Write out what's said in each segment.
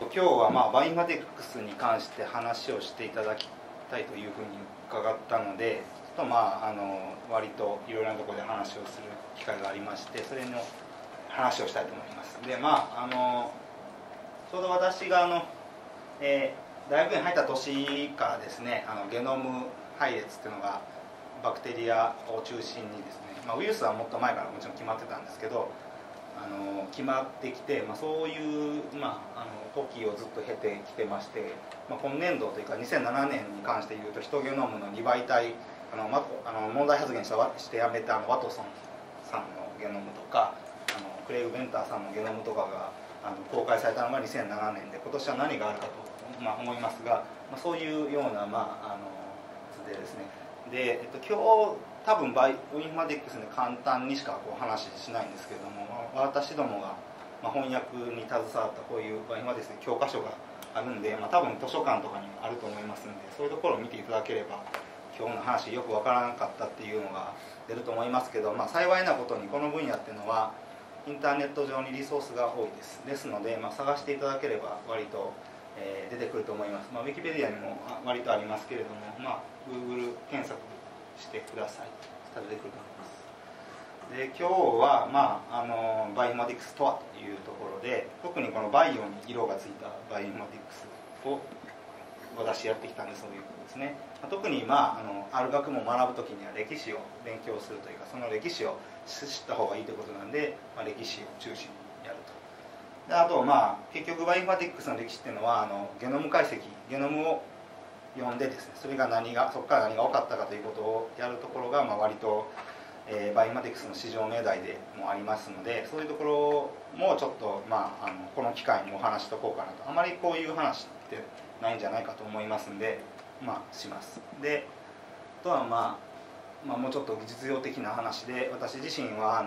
今日はバイマデックスに関して話をしていただきたいというふうに伺ったので、ちょっと割といろいろなところで話をする機会がありまして、それの話をしたいと思います。でちょうど私が大学院入った年からですね、ゲノム配列っていうのがバクテリアを中心にですね、ウイルスはもっと前からもちろん決まってたんですけど、決まってきて、そういう、時をずっと経てきてまして、今年度というか2007年に関して言うと、ヒトゲノムの2倍体、問題発言してやめたワトソンさんのゲノムとかクレイグ・ベンターさんのゲノムとかが公開されたのが2007年で、今年は何があるかと、思いますが、そういうような、図でですね。で今日多分ウィンマディックスで簡単にしか話しないんですけれども、私どもが翻訳に携わったこういう場合はですね、教科書があるんで、多分図書館とかにあると思いますんで、そういうところを見ていただければ今日の話よくわからなかったっていうのが出ると思いますけど、幸いなことにこの分野っていうのはインターネット上にリソースが多いです。ですので、探していただければ割と出てくると思います。ウィキペディアにも割とありますけれども、Google 検索してください。出てくると思います。で今日は、バイオマティクスとはというところで、特にこのバイオに色がついたバイオマティクスを私やってきたんで、そういうことですね。特に、ある学問を学ぶ時には歴史を勉強するというか、その歴史を知った方がいいということなんで、歴史を中心にやると。であと、結局バイオマティクスの歴史っていうのはゲノム解析、ゲノムを読んでですね、それがそこから何が多かったかということをやるところが、割と、バイオマティクスの市場命題でもありますので、そういうところもちょっと、この機会にお話しとこうかなと。あまりこういう話ってないんじゃないかと思いますんで、します。であとは、もうちょっと実用的な話で、私自身は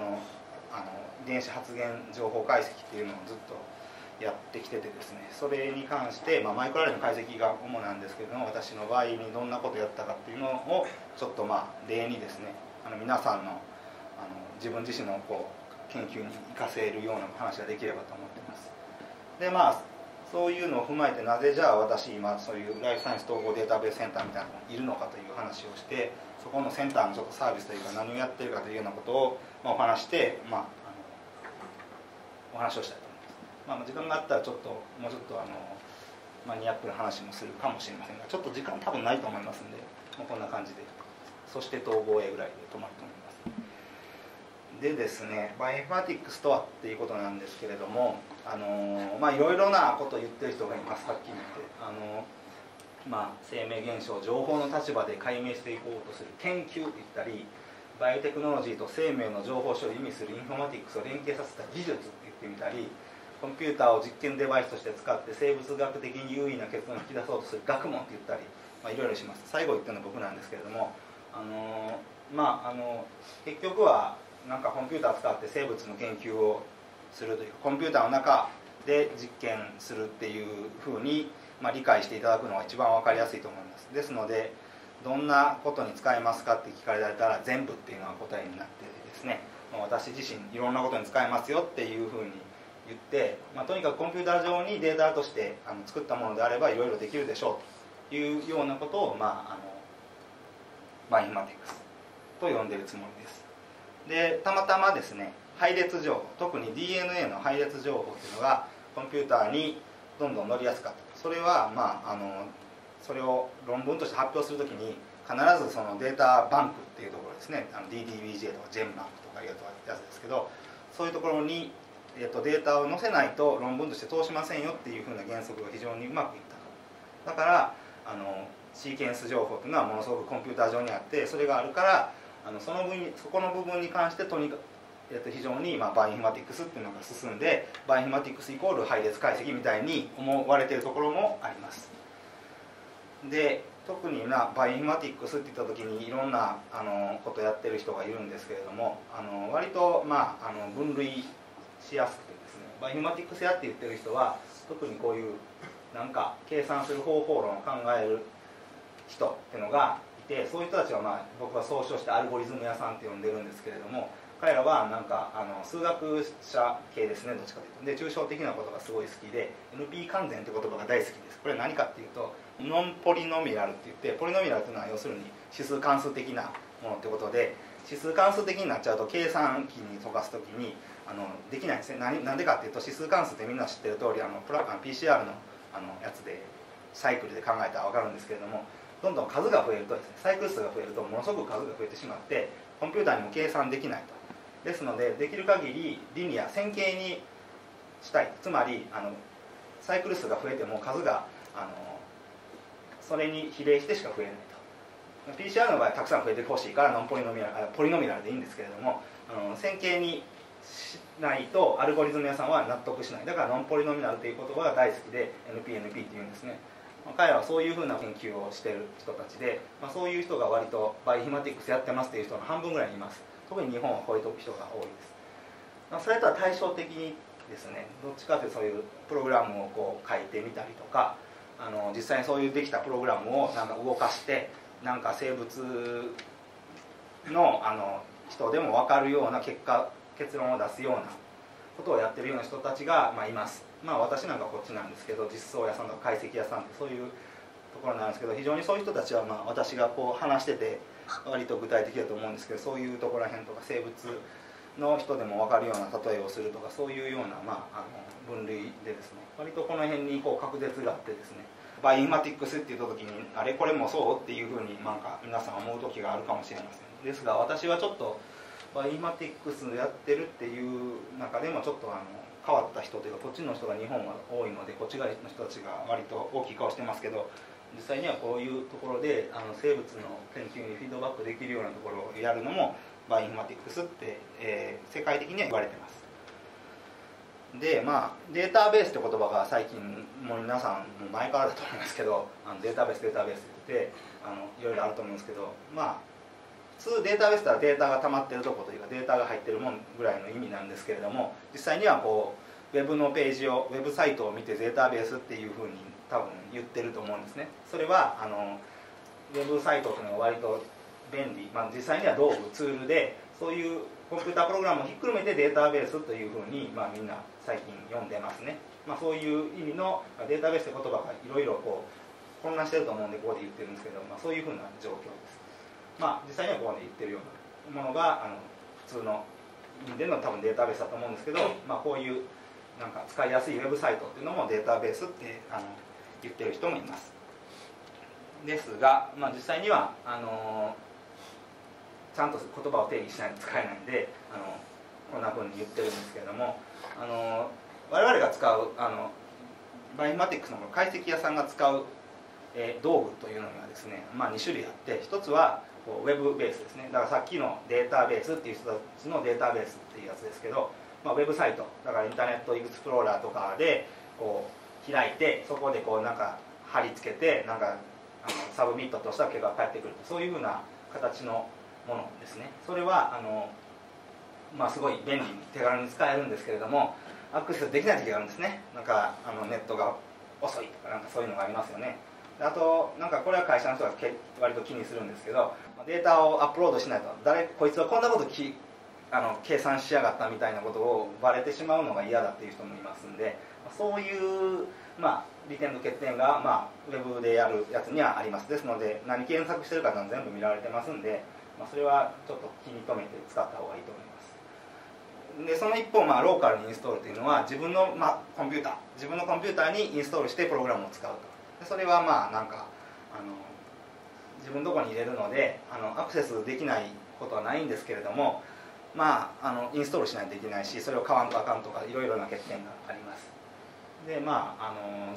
遺伝子発現情報解析っていうのをずっとやってきててですね、それに関して、マイクロアレイの解析が主なんですけれども、私の場合にどんなことやったかっていうのをちょっと例にですね、皆さんの自分自身の研究に生かせるような話ができればと思ってます。でそういうのを踏まえて、なぜじゃあ私今そういうライフサイエンス統合データベースセンターみたいなのがいるのかという話をして、そこのセンターのちょっとサービスというか何をやってるかというようなことをお話して、お話をしたいと思います。時間があったらもうちょっとマニアックな話もするかもしれませんが、ちょっと時間多分ないと思いますんで、こんな感じで、そして統合 A ぐらいで止まると思います。でですね、バイオインフォマティクスとはっていうことなんですけれども、いろいろなことを言ってる人がいます。さっき言って生命現象を情報の立場で解明していこうとする研究といったり、バイオテクノロジーと生命の情報処理を意味するインフォマティクスを連携させた技術って言ってみたり、コンピューターを実験デバイスとして使って生物学的に優位な結論を引き出そうとする学問って言ったり、いろいろします。最後言ったのは僕なんですけれども、結局はなんかコンピューターを使って生物の研究をするというか、コンピューターの中で実験するっていうふうに、理解していただくのが一番分かりやすいと思います。ですので、どんなことに使えますかって聞かれたら全部っていうのが答えになってですね、私自身いろんなことに使えますよっていうふうに言って、とにかくコンピューター上にデータとして作ったものであればいろいろできるでしょうというようなことを、バイオインフォマティクスと呼んでいるつもりです。でたまたまですね、配列情報、特に DNA の配列情報というのがコンピューターにどんどん乗りやすかった。それは、それを論文として発表するときに必ずそのデータバンクっていうところですね、DDBJ とか GEM バンクとかいうやつですけど、そういうところにデータを載せないと論文として通しませんよっていうふうな原則が非常にうまくいったと。だからシーケンス情報というのはものすごくコンピューター上にあって、それがあるから、そこの部分に関してとにかく、非常にバイオインフォマティクスっていうのが進んで、バイオインフォマティクスイコール配列解析みたいに思われているところもあります。で特にバイオインフォマティクスっていった時にいろんなことをやってる人がいるんですけれども、割と分類しやすくてですね、バイオインフォマティクスやって言ってる人は特にこういうなんか計算する方法論を考える人っていうのがいて、そういう人たちは僕は総称してアルゴリズム屋さんって呼んでるんですけれども、彼らはなんか数学者系ですね、どっちかというと。で、抽象的なことがすごい好きで NP 完全という言葉が大好きです。これ何かっていうとノンポリノミナルっていって、ポリノミナルというのは要するに指数関数的なものってことで、指数関数的になっちゃうと計算機に溶かすときにできないんですね。なんでかっていうと指数関数ってみんな知ってる通りPCR のやつでサイクルで考えたら分かるんですけれども、どんどん数が増えるとですね、サイクル数が増えるとものすごく数が増えてしまってコンピューターにも計算できないと。ですので、できる限りリニア線形にしたい。つまりサイクル数が増えても数がそれに比例してしか増えないと。PCR の場合はたくさん増えてほしいからノンポリノミナル、ポリノミナルでいいんですけれども、線形にしないとアルゴリズム屋さんは納得しない。だからノンポリノミナルという言葉が大好きで NPNP っていうんですね。彼らはそういうふうな研究をしている人たちで、そういう人が割とバイオインフォマティクスやってますっていう人の半分ぐらいいます。特に日本はこういう人が多いです。それとは対照的にですね、どっちかというとそういうプログラムをこう書いてみたりとか、実際にそういうできたプログラムをなんか動かして、なんか生物の人でも分かるような結論を出すようなことをやってるような人たちがいます。私なんかこっちなんですけど、実装屋さんとか解析屋さんってそういうところなんですけど、非常にそういう人たちは私がこう話してて割と具体的だと思うんですけど、そういうところらへんとか生物の人でも分かるような例えをするとか、そういうような、分類でですね、割とこの辺にこう隔絶があってですね、バイオインフォマティクスって言った時にあれこれもそうっていうふうになんか皆さん思う時があるかもしれません。ですが私はちょっとバイオインフォマティクスやってるっていう中でもちょっと変わった人というか、こっちの人が日本は多いのでこっち側の人たちが割と大きい顔してますけど、実際にはこういうところで生物の研究にフィードバックできるようなところをやるのもバイオインフォマティクスって、世界的には言われてます。で、データベースって言葉が最近もう皆さんも前からだと思いますけど、データベースっていろいろあると思うんですけど、普通データベースとはデータが溜まってるとこというかデータが入ってるもんぐらいの意味なんですけれども、実際にはこうウェブのページをウェブサイトを見てデータベースっていうふうに多分言ってると思うんですね。それはウェブサイトというのが割と便利、実際には道具ツールでそういうコンピュータープログラムをひっくるめてデータベースというふうに、みんな最近読んでますね。そういう意味のデータベースという言葉がいろいろこう混乱してると思うんでここで言ってるんですけど、そういうふうな状況です。実際にはここで言ってるようなものが普通の意味での多分データベースだと思うんですけど、こういうなんか使いやすいウェブサイトっていうのもデータベースって言ってる人もいます。ですが、実際にはちゃんと言葉を定義しないと使えないんでこんなふうに言ってるんですけれども、我々が使うバイオインフォマティクスの解析屋さんが使う道具というのがですね、2種類あって、1つはウェブベースですね。だからさっきのデータベースっていう人たちのデータベースっていうやつですけど、ウェブサイトだからインターネットエクスプローラーとかでこう開いて、そこでこうなんか貼り付けてなんかサブミットとした結果が返ってくる、そういうふうな形のものですね。それはすごい便利に手軽に使えるんですけれども、アクセスできない時があるんですね。なんかネットが遅いとかなんかそういうのがありますよね。あとなんかこれは会社の人が割と気にするんですけど、データをアップロードしないとこいつはこんなこと計算しやがったみたいなことをバレてしまうのが嫌だっていう人もいますんで、そういう利点と欠点がウェブでやるやつにはあります。ですので何検索してるか全部見られてますんで、それはちょっと気に留めて使った方がいいと思います。でその一方、ローカルにインストールというのは自分の、自分のコンピューターにインストールしてプログラムを使うと。それはなんか自分のところに入れるのでアクセスできないことはないんですけれども、インストールしないといけないし、それを買わんとあかんとかいろいろな欠点があります。で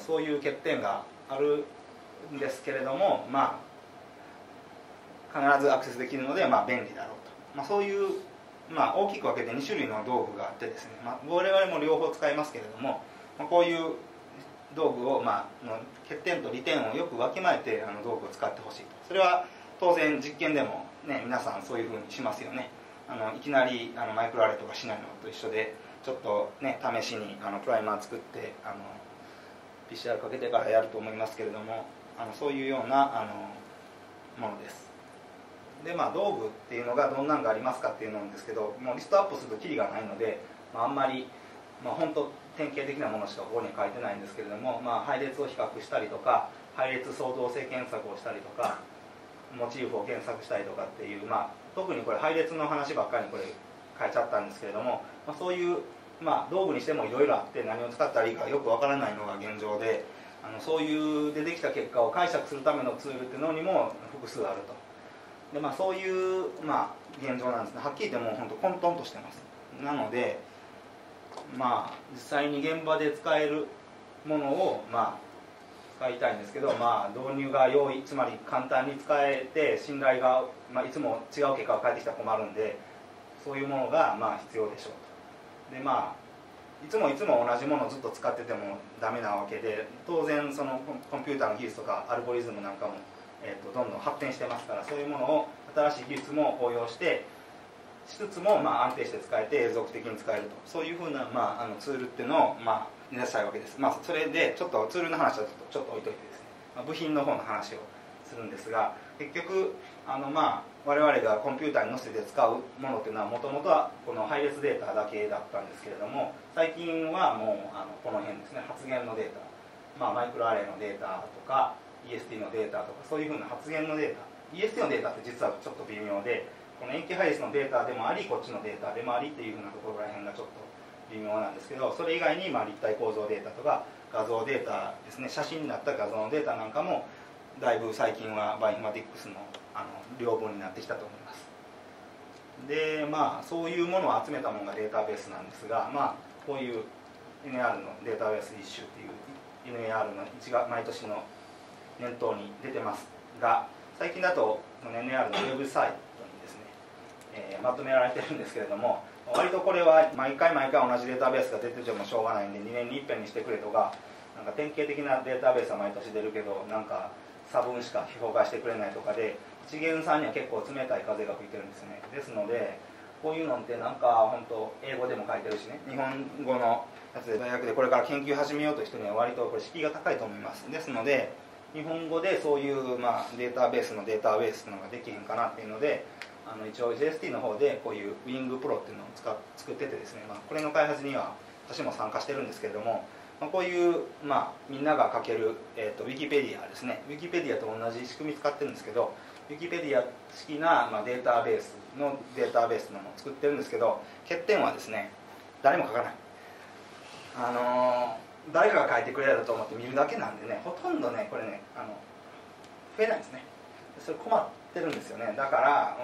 そういう欠点があるんですけれども、必ずアクセスできるので便利だろうと、そういう、大きく分けて2種類の道具があってですね、我々も両方使いますけれども、こういう道具を欠点と利点をよくわきまえて道具を使ってほしいと。それは当然実験でも、皆さんそういうふうにしますよね。いきなりマイクロアレとかしないのと一緒で、ちょっと試しにプライマー作ってPCR かけてからやると思いますけれども、そういうようなものです。で、まあ、道具っていうのがどんなんがありますかっていうのなんですけど、もうリストアップするとキリがないので、まあ、あんまり、まあ、本当典型的なものしかここに書いてないんですけれども、まあ、配列を比較したりとか配列相当性検索をしたりとかモチーフを検索したりとかっていう、まあ、特にこれ配列の話ばっかりにこれ書いちゃったんですけれども、まあ、そういう、まあ、道具にしてもいろいろあって何を使ったらいいかよくわからないのが現状で、そういう出てきた結果を解釈するためのツールっていうのにも複数あると。で、まあ、そういう、まあ、現状なんですね。はっきり言ってもう本当混沌としてます。なので、まあ、実際に現場で使えるものを、まあ、使いたいんですけど、まあ、導入が容易、つまり簡単に使えて信頼が、まあ、いつも違う結果が返ってきたら困るんで、そういうものが、まあ、必要でしょうと。で、まあ、いつも同じものをずっと使っててもダメなわけで、当然そのコンピューターの技術とかアルゴリズムなんかも、どんどん発展してますから、そういうものを新しい技術も応用してしつつも、まあ、安定して使えて永続的に使えると、そういうふうな、まあ、ツールっていうのを、まあ、目指したいわけです。まあ、それでちょっとツールの話はちょっと置いといてですね、まあ、部品の方の話をするんですが、結局まあ、我々がコンピューターに載せて使うものっていうのはもともとはこの配列データだけだったんですけれども、最近はもうこの辺ですね、発現のデータ、まあ、マイクロアレイのデータとか EST のデータとか、そういうふうな発現のデータ、 EST のデータって実はちょっと微妙で、この延期配列のデータでもありこっちのデータでもありっていうふうなところら辺がちょっと微妙なんですけど、それ以外にまあ立体構造データとか画像データですね、写真になった画像のデータなんかもだいぶ最近はバイインフォマティクスの領分になってきたと思います。で、まあ、そういうものを集めたものがデータベースなんですが、まあ、こういう NAR のデータベース一周っていう NAR の一が毎年の年頭に出てますが、最近だと NAR のウェブサイトにですね、まとめられてるんですけれども、割とこれは毎回同じデータベースが出ててもしょうがないんで、2年に一遍にしてくれとか、なんか典型的なデータベースは毎年出るけど、なんか差分しか評価してくれないとかで、一元さんには結構冷たい風が吹いてるんですね。ですので、こういうのってなんか本当英語でも書いてるしね、日本語のやつで大学でこれから研究始めようという人には割とこれ敷居が高いと思います。ですので、日本語でそういう、まあ、データベースのができへんかなっていうので、一応 JST の方でこういう WingPro っていうのを作っててですね、まあ、これの開発には私も参加してるんですけれども、こういう、まあ、みんなが書ける、Wikipedia ですね、Wikipedia と同じ仕組み使ってるんですけど、Wikipedia 式な、まあ、データベースのものを作ってるんですけど、欠点はですね、誰も書かない。誰かが書いてくれると思って見るだけなんでね、ほとんどね、これね、増えないんですね。それ困ってるんですよね。だから、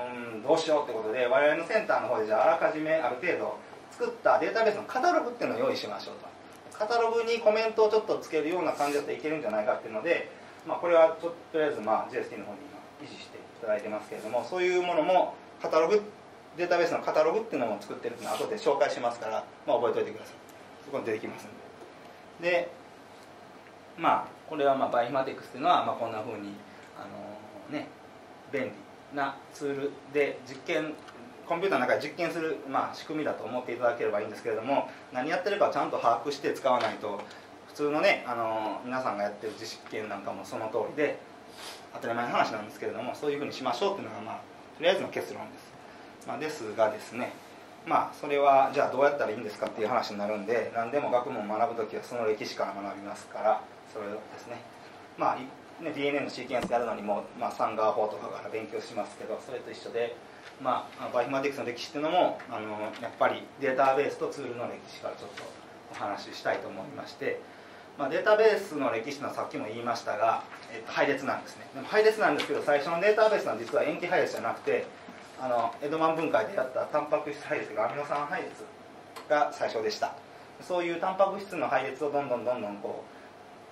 どうしようってことで、我々のセンターの方で、じゃあ、あらかじめある程度作ったデータベースのカタログっていうのを用意しましょうと。カタログにコメントをちょっとつけるような感じだったらいけるんじゃないかっていうので、まあ、これはとりあえずまあ JST の方に今維持していただいてますけれども、そういうものもカタログ、データベースのカタログっていうのも作ってるっていうのは後で紹介しますから、まあ、覚えておいてください。そこに出てきますんで。で、まあ、これはまあバイインフォマティクスっていうのはまあこんなふうにね、便利なツールで実験、コンピューターの中で実験する、まあ、仕組みだと思っていただければいいんですけれども、何やってるかをちゃんと把握して使わないと、普通のね、皆さんがやってる実験なんかもその通りで当たり前の話なんですけれども、そういうふうにしましょうっていうのが、まあ、とりあえずの結論です、まあ、ですがですね、まあ、それはじゃあどうやったらいいんですかっていう話になるんで、何でも学問を学ぶ時はその歴史から学びますから、それをですね、まあ、ね、DNA のシーケンスやるのにも、まあ、サンガー法とかから勉強しますけど、それと一緒で。まあ、バイインフォマティクスの歴史っていうのもやっぱりデータベースとツールの歴史からちょっとお話ししたいと思いまして、まあ、データベースの歴史のさっきも言いましたが、配列なんですね。でも配列なんですけど、最初のデータベースは実は塩基配列じゃなくて、エドマン分解でやったタンパク質配列がアミノ酸配列が最初でした。そういうタンパク質の配列をどんどんこ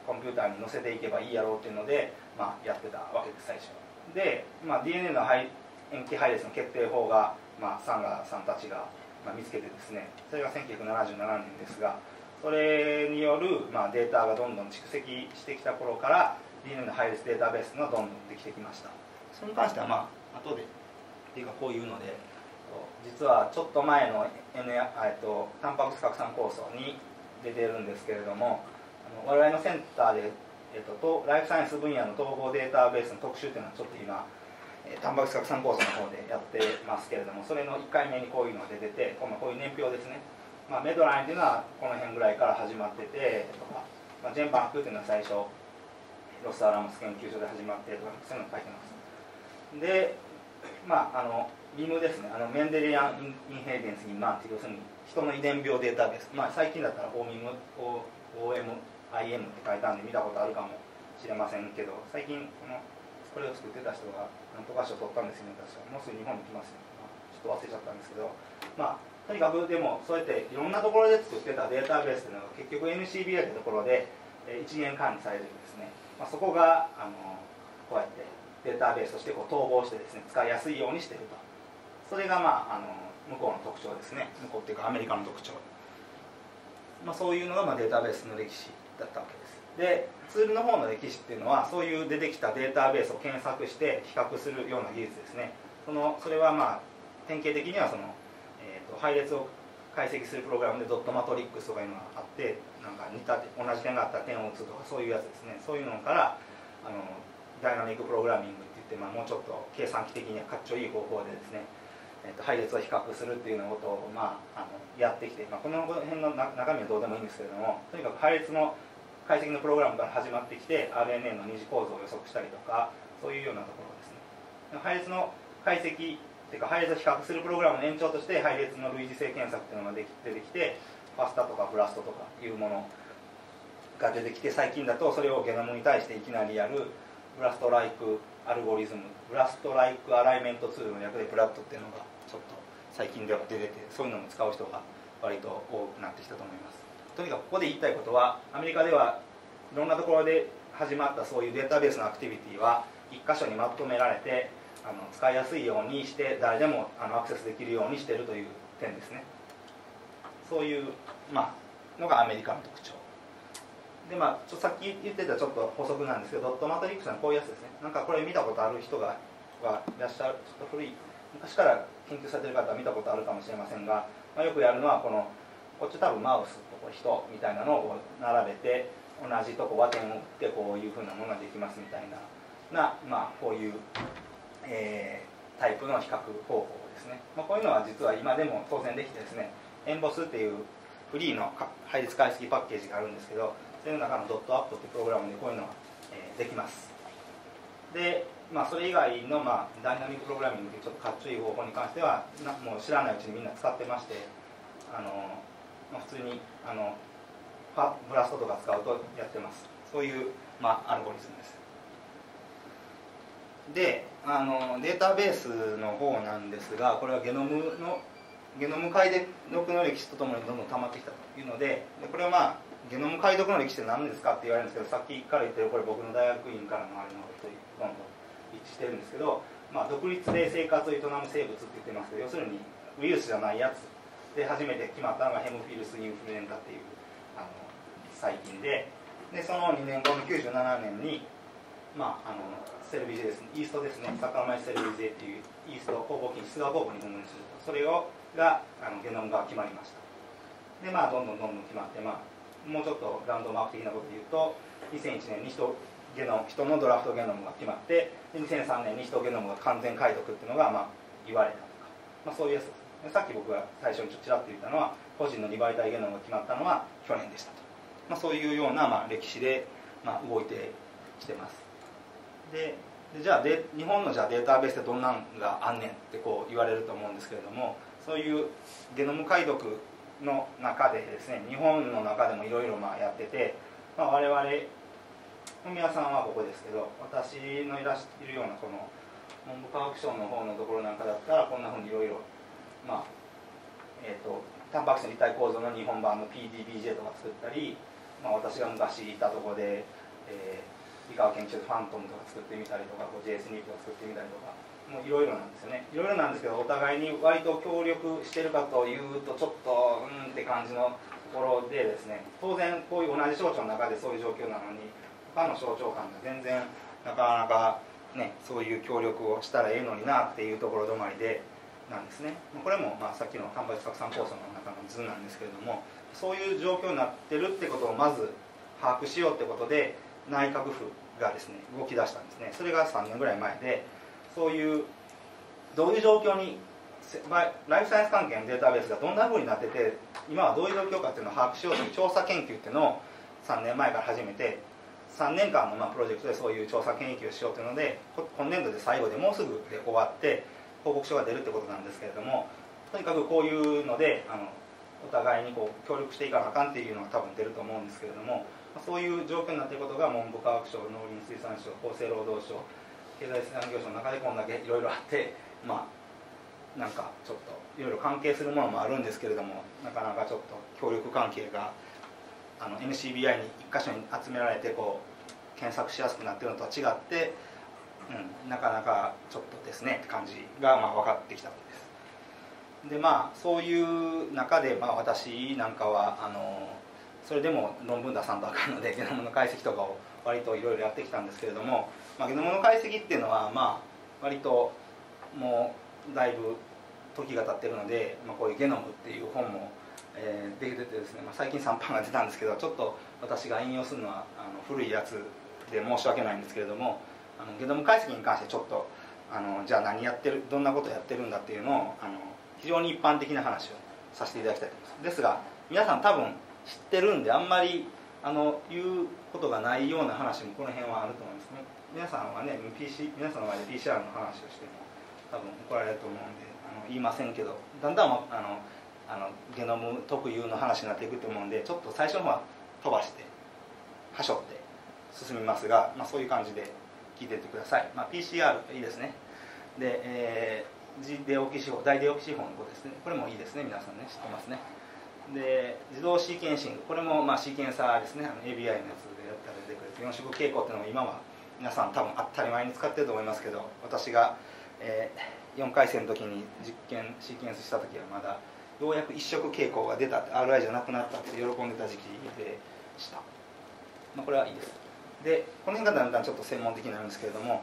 うコンピューターに載せていけばいいやろうっていうので、まあ、やってたわけです最初。で、まあ、DNA の塩基配列の決定法が、まあ、サンガーさんたちが、まあ、見つけてですね、それが1977年ですが、それによる、まあ、データがどんどん蓄積してきた頃から DNA の配列データベースがどんどんできてきました。それに関してはまあ後でっていうかこういうので、実はちょっと前の タンパク質拡散構想に出てるんですけれども、我々のセンターで、ライフサイエンス分野の統合データベースの特集というのはちょっと今タンパク質拡散構造の方でやってますけれども、それの1回目にこういうのが出てて、こういう年表ですね。まあ、メドラインというのはこの辺ぐらいから始まっててとか、まあ、ジェンパンクというのは最初ロス・アラモス研究所で始まってとか、そういうのが書いてます。で、まあ、リムですね、メンデリアン・インヘリデンスにマンっていう、要するに人の遺伝病データです。まあ、最近だったら OMIM って書いたんで見たことあるかもしれませんけど、最近これを作ってた人がなんとか賞を取ったんですよね、確か。もうすぐ日本に来ますよ、ね、まあ、ちょっと忘れちゃったんですけど、まあとにかくでもそうやっていろんなところで作ってたデータベースというのが結局 NCBI というところで1年管理されるんですね。まあ、そこがこうやってデータベースとしてこう統合してですね、使いやすいようにしていると。それがまあ向こうの特徴ですね。向こうっていうかアメリカの特徴。まあ、そういうのがまあデータベースの歴史だったわけです。でツールの方の歴史っていうのはそういう出てきたデータベースを検索して比較するような技術ですね。それはまあ典型的にはその配列を解析するプログラムでドットマトリックスとかいうのがあって、なんか似た同じ点があったら点を打つとかそういうやつですね。そういうのからダイナミックプログラミングっていって、まあ、もうちょっと計算機的にはかっちょいい方法でですね、配列を比較するっていうようなことを、まあ、やってきて、まあ、この辺の中身はどうでもいいんですけれども、とにかく配列の解析のプログラムから始まってきて RNA の二次構造を予測したりとか、そういうようなところですね。配列の解析っていうか、配列を比較するプログラムの延長として配列の類似性検索っていうのが出てきて、ファスタとかブラストとかいうものが出てきて、最近だとそれをゲノムに対していきなりやるブラストライクアルゴリズム、ブラストライクアライメントツールの略でブラッドっていうのがちょっと最近では出てて、そういうのも使う人が割と多くなってきたと思います。とにかくここで言いたいことは、アメリカではいろんなところで始まったそういうデータベースのアクティビティは1箇所にまとめられて、使いやすいようにして誰でもアクセスできるようにしているという点ですね。そういう、まあのがアメリカの特徴で、まあさっき言ってたちょっと補足なんですけど、ドットマトリックスのこういうやつですね。なんかこれ見たことある人がいらっしゃる、ちょっと古い昔から研究されてる方は見たことあるかもしれませんが、まあ、よくやるのはこっち多分マウスと人みたいなのを並べて同じとこは点を打ってこういうふうなものができますみたいな、まあこういう。タイプの比較方法ですね。まあ、こういうのは実は今でも当然できてですね、エンボスっていうフリーの配列解析パッケージがあるんですけど、それの中のドットアップっていうプログラムでこういうのができます。で、まあ、それ以外のまあダイナミックプログラミングというちょっとかっちょいい方法に関してはもう知らないうちにみんな使ってまして、まあ、普通にブラストとか使うとやってます。そういうまあアルゴリズムです。でデータベースの方なんですが、これはゲノム解読の歴史とともにどんどん溜まってきたというの でこれはまあゲノム解読の歴史って何ですかって言われるんですけど、さっきから言ってるこれ僕の大学院からのあれのこととどんどん一致してるんですけど、まあ、独立で生活を営む生物って言ってますけど、要するにウイルスじゃないやつで初めて決まったのがヘモフィルス・インフルエンザっていう細菌 でその2年後の97年にまあセルビジェですね、イーストですね、サッカーマイセルビジェっていうイースト酵母菌、出芽酵母に分類すると、それがゲノムが決まりました。でまあどんどんどんどん決まって、まあ、もうちょっとランドマーク的なことで言うと、2001年に人のドラフトゲノムが決まって、2003年に人ゲノムが完全解読っていうのがまあ言われたとか、まあ、そういうやつです。さっき僕が最初にちらっと言ったのは個人の2倍体ゲノムが決まったのは去年でしたと、まあ、そういうようなまあ歴史でまあ動いてきてます。でじゃあ日本のじゃあデータベースってどんなんがあんねんってこう言われると思うんですけれども、そういうゲノム解読の中でですね、日本の中でもいろいろやってて、まあ、我々野宮さんはここですけど、私のいらしているようなこの文部科学省の方のところなんかだったらこんなふうにいろいろタンパク質の立体構造の日本版の PDBJ とか作ったり、まあ、私が昔いたところで、理科研究所でファントムとか作ってみたりとか、JSNP とか作ってみたりとか、もういろいろなんですよね。いろいろなんですけど、お互いに割と協力してるかというとちょっとうんって感じのところでですね、当然こういう同じ省庁の中でそういう状況なのに、他の省庁間が全然なかなかね、そういう協力をしたらええのになっていうところ止まりでなんですね。これもまあさっきのタンパク質拡散構造の中の図なんですけれども、そういう状況になってるってことをまず把握しようってことで、内閣府がですね動き出したんですね。それが3年ぐらい前で、そういうどういう状況にライフサイエンス関係のデータベースがどんなふうになってて今はどういう状況かっていうのを把握しようという調査研究っていうのを3年前から始めて、3年間のプロジェクトでそういう調査研究をしようというので、今年度で最後でもうすぐで終わって報告書が出るってことなんですけれども、とにかくこういうのでお互いにこう協力していかなあかんっていうのが多分出ると思うんですけれども、そういう状況になっていることが文部科学省、農林水産省、厚生労働省、経済産業省の中でこんだけいろいろあって、まあなんかちょっといろいろ関係するものもあるんですけれども、なかなかちょっと協力関係がNCBI に1箇所に集められてこう検索しやすくなっているのとは違って、なかなかちょっとですねって感じが分かってきたわけです。でまあ、そういう中で、私なんかはそれでも論文出さんとあかんのでゲノムの解析とかを割といろいろやってきたんですけれども、ゲノムの解析っていうのは、割ともうだいぶ時が経ってるので、こういう「ゲノム」っていう本もできててですね、最近3版が出たんですけど、ちょっと私が引用するのは古いやつで申し訳ないんですけれども、ゲノム解析に関してちょっとじゃあ何やってる、どんなことやってるんだっていうのを非常に一般的な話をさせていただきたいと思います。ですが皆さん多分知ってるんで、あんまり言うことがないような話もこの辺はあると思いますね。皆さんはね、皆さんの前で PCR の話をしても多分怒られると思うんで言いませんけど、だんだんゲノム特有の話になっていくと思うんで、ちょっと最初の方は飛ばしてはしょって進みますが、そういう感じで聞いていってください。PCR いいですね。で、デオキシ法、大デオキシ法のことですね。これもいいですね、皆さんね知ってますね。で、自動シーケンシング、これもシーケンサーですね、ABI のやつでやったら出てくる4色傾向っていうのも今は皆さん多分当たり前に使ってると思いますけど、私が、4回生の時に実験シーケンスした時はまだようやく1色傾向が出たって、 RI じゃなくなったって喜んでた時期でした。これはいいです。で、この辺がだんだんちょっと専門的になるんですけれども、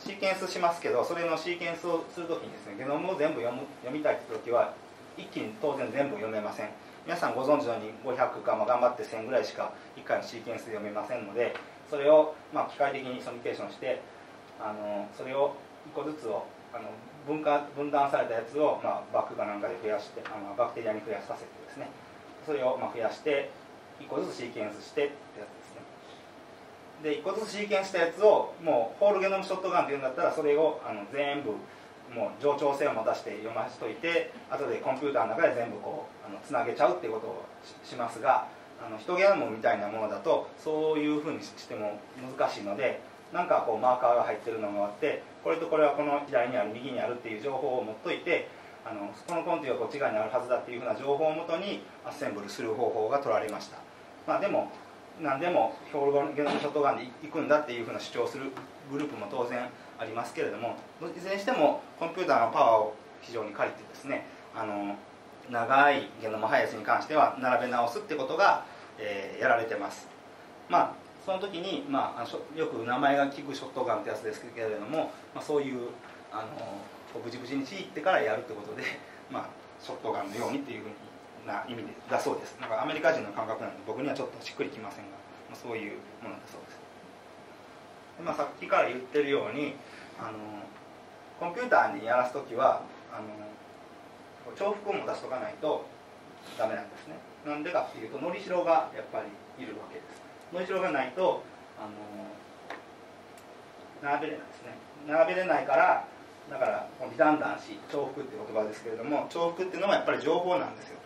シーケンスしますけど、それのシーケンスをするときにですね、ゲノムを全部読みたいというときは一気に当然全部読めません。皆さんご存知のように500か、頑張って1000ぐらいしか1回のシーケンスで読めませんので、それを機械的にソミテーションして、それを1個ずつを分断されたやつをバックかなんかで増やして、バクテリアに増やさせてですね、それを増やして1個ずつシーケンスしてってやつですね。で、1個ずつシーケンスしたやつをもうホールゲノムショットガンっていうんだったら、それを全部もう冗長性を持たせて読ませといて、後でコンピューターの中で全部こうつなげちゃうっていうことをしますが、ヒトゲノムみたいなものだとそういうふうにしても難しいので、なんかこうマーカーが入ってるのがあって、これとこれはこの左にある右にあるっていう情報を持っといて、このコンティはこっち側にあるはずだっていうふうな情報をもとにアッセンブルする方法が取られました。でも何でもヒョウゲノムショットガンでいくんだっていうふうな主張するグループも当然ありますけれども、いずれにしてもコンピューターのパワーを非常に借りてですね、長いゲノム配列に関しては並べ直すってことが、やられてます。その時に、よく名前が聞くショットガンってやつですけれども、そういうブチブチにちぎってからやるってことで、ショットガンのようにっていうふうな意味だそうです。なんかアメリカ人の感覚なんで僕にはちょっとしっくりきませんが、そういうものだそうです。でさっきから言ってるようにコンピューターにやらす時は重複音も出しとかないとダメなんですね。なんでかっていうと、のりしろがやっぱりいるわけです。のりしろがないと並べれないですね。並べれないから、だからリダンダンシー、重複っていう言葉ですけれども、重複っていうのはやっぱり情報なんですよ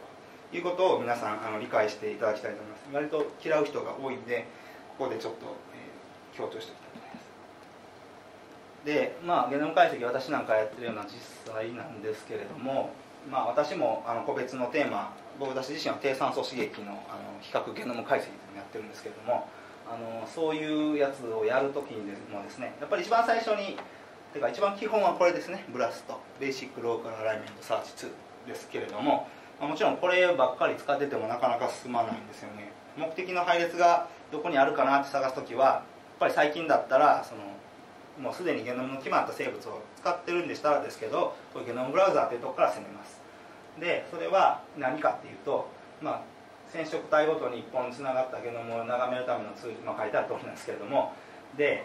ということを皆さん理解していただきたいと思います。割と嫌う人が多いんで、ここでちょっと、強調しておきたいと思います。で、ゲノム解析私なんかやってるような実際なんですけれども、私も個別のテーマ、私自身は低酸素刺激の比較ゲノム解析をやってるんですけれども、そういうやつをやるときにもですね、やっぱり一番最初にてか一番基本はこれですね、ブラストベーシックローカルアライメントサーチ2ですけれども、もちろんこればっかり使っててもなかなか進まないんですよね。目的の配列がどこにあるかなって探すときは、やっぱり最近だったらもうすでにゲノムの決まった生物を使ってるんでしたらですけど、こういうゲノムブラウザーというところから攻めます。で、それは何かっていうと、染色体ごとに1本つながったゲノムを眺めるためのツール、書いてあるとおりなんですけれども、で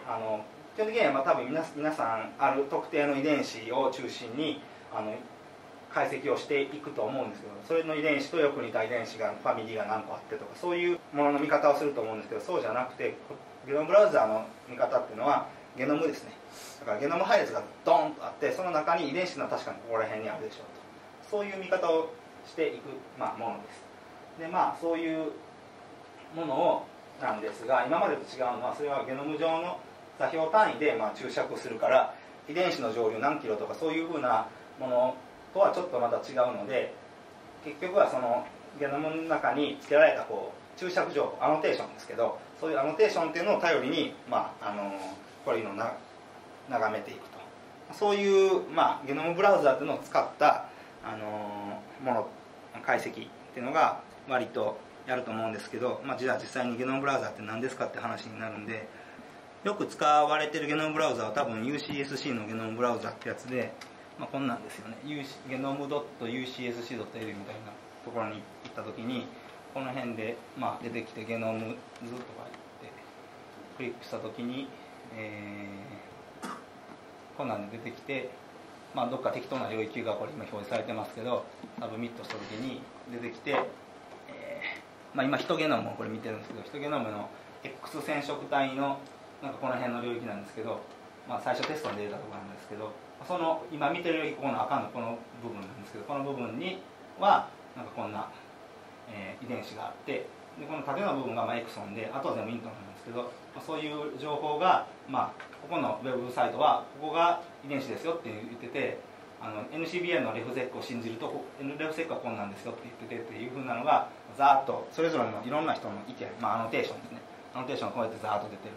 基本的には多分皆さんある特定の遺伝子を中心に解析をしていくと思うんですけど、それの遺伝子とよく似た遺伝子がファミリーが何個あってとか、そういうものの見方をすると思うんですけど、そうじゃなくてゲノムブラウザーの見方っていうのはゲノムですね。だからゲノム配列がドーンとあって、その中に遺伝子が確かにここら辺にあるでしょうと、そういう見方をしていく、ものです。でそういうものをなんですが、今までと違うのはそれはゲノム上の座標単位で注釈するから、遺伝子の上流何キロとかそういうふうなものとはちょっとまた違うので、結局はそのゲノムの中につけられた注釈情報、アノテーションですけど、そういうアノテーションっていうのを頼りに、これを眺めていくと、そういう、ゲノムブラウザーっていうのを使った、もの解析っていうのが割とやると思うんですけど、じゃあ実際にゲノムブラウザーって何ですかって話になるんで、よく使われてるゲノムブラウザーは多分 UCSC のゲノムブラウザーってやつで、こんなんですよね。ゲノム .ucsc.l みたいなところに行った時に、この辺で、出てきてゲノム図とか言ってクリックした時に、こんなんで出てきて、どっか適当な領域がこれ今表示されてますけど、サブミットした時に出てきて、今ヒトゲノムをこれ見てるんですけど、ヒトゲノムの X 染色体のこの辺の領域なんですけど、最初テストのデータとかなんですけど、その今見てる領域、ここの赤のこの部分なんですけど、この部分にはこんな、遺伝子があって、でこの縦の部分がエクソンで、あとは全部イントロなんですけど、そういう情報が、ここのウェブサイトはここが遺伝子ですよって言ってて、NCBI のレフゼックを信じるとレフゼックはこんなんですよって言っててっていうふうなのがざーっとそれぞれのいろんな人の意見、アノテーションですね、アノテーションをこうやってざーっと出てる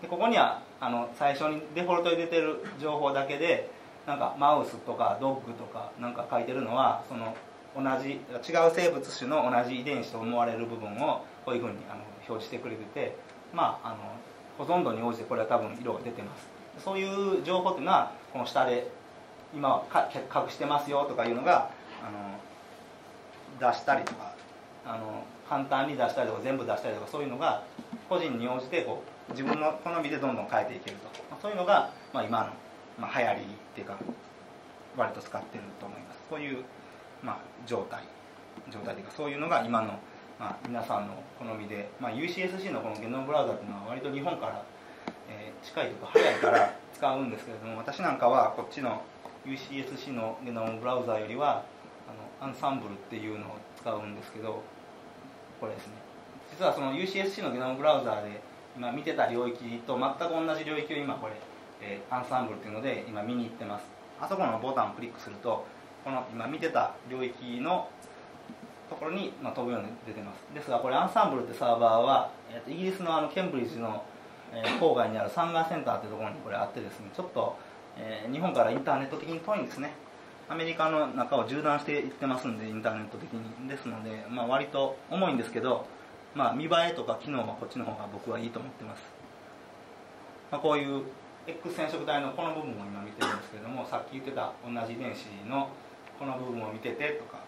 と。でここには最初にデフォルトで出てる情報だけで、マウスとかドッグとか書いてるのは、その違う生物種の同じ遺伝子と思われる部分をこういうふうに表示してくれてて、ほとんどに応じてこれは多分色が出てます。そういう情報っていうのはこの下で今は隠してますよとかいうのが出したりとか、簡単に出したりとか全部出したりとか、そういうのが個人に応じて自分の好みでどんどん変えていけると、そういうのが、今の、流行りっていうか割と使ってると思います。そういう、状態というか、そういうのが今の、皆さんの好みで、UCSC のこのゲノムブラウザっていうのは割と日本から、近いというか早いから使うんですけれども、私なんかはこっちの UCSC のゲノムブラウザよりはアンサンブルっていうのを使うんですけど、これですね。実はその UCSC のゲノムブラウザで今見てた領域と全く同じ領域を今これ、アンサンブルっていうので今見に行ってます。あそこのボタンをクリックすると、この今見てた領域のところに飛ぶように出てます。ですがこれアンサンブルってサーバーは、イギリスのケンブリッジの、郊外にあるサンガーセンターっていうところにこれあってですね、ちょっと、日本からインターネット的に遠いんですね。アメリカの中を縦断していってますんで、インターネット的にですので、割と重いんですけど、見栄えとか機能はこっちの方が僕はいいと思ってます。こういう X 染色体のこの部分を今見てるんですけれども、さっき言ってた同じ遺伝子のこの部分を見ててとか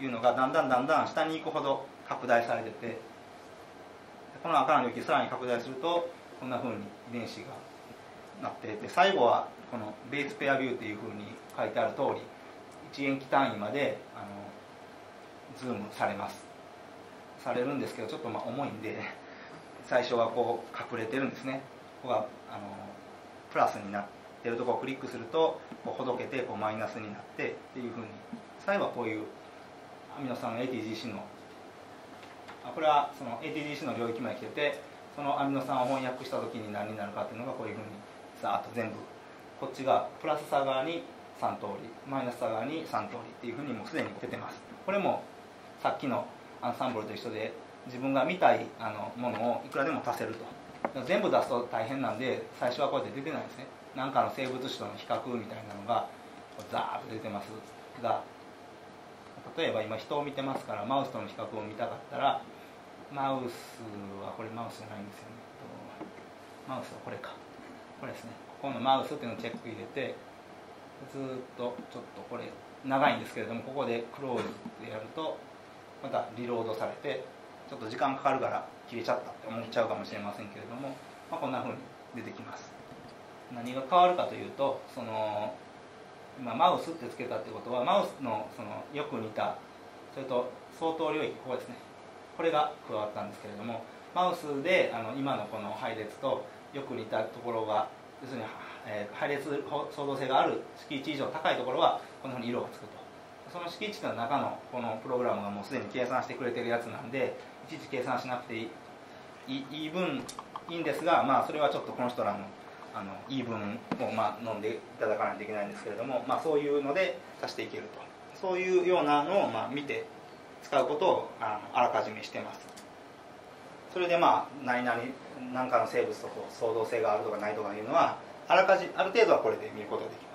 いうのがだんだん下に行くほど拡大されてて、この赤の領域さらに拡大するとこんなふうに遺伝子がなってて、最後はこのベースペアビューというふうに書いてある通り1塩基単位までズームされるんですけど、ちょっと重いんで、最初はこう隠れてるんですね。ここがプラスになってるところをクリックするとほどけてマイナスになってっていうふうに、最後はこういうアミノ酸 ATGC の、これはその ATGC の領域まで来てて、そのアミノ酸を翻訳した時に何になるかっていうのがこういうふうにさーっと全部、こっちがプラス差側に3通りマイナス差側に3通りっていうふうにもうすでに出てます。これもさっきのアンサンブルと一緒で、自分が見たいものをいくらでも足せると。全部出すと大変なんで、最初はこうやって出てないんですね。なんかの生物種との比較みたいなのがザーッと出てますが、例えば今人を見てますから、マウスとの比較を見たかったら、マウスはこれマウスじゃないんですよね。マウスはこれか、これですね。ここのマウスっていうのをチェック入れて、ずっとちょっとこれ長いんですけれども、ここでクローズでやるとまたリロードされて、ちょっと時間かかるから切れちゃったって思っちゃうかもしれませんけれども、こんな風に出てきます。何が変わるかというと、その今マウスってつけたってことは、マウスのそのよく似た、それと相当領域、ここですね、これが加わったんですけれども、マウスで今のこの配列とよく似たところが、要するに配列相当性がある敷地以上高いところはこのように色がつくと、その敷地の中のこのプログラムがもうすでに計算してくれてるやつなんで、いちいち計算しなくていい分いいんですが、まあそれはちょっとこの人らの言い分を飲んでいただかないといけないんですけれども、まあそういうので足していけると、そういうようなのを見て使うことをあらかじめしてます。それで何々何かの生物と相同性があるとかないとかいうのはある程度はこれで見ることができます。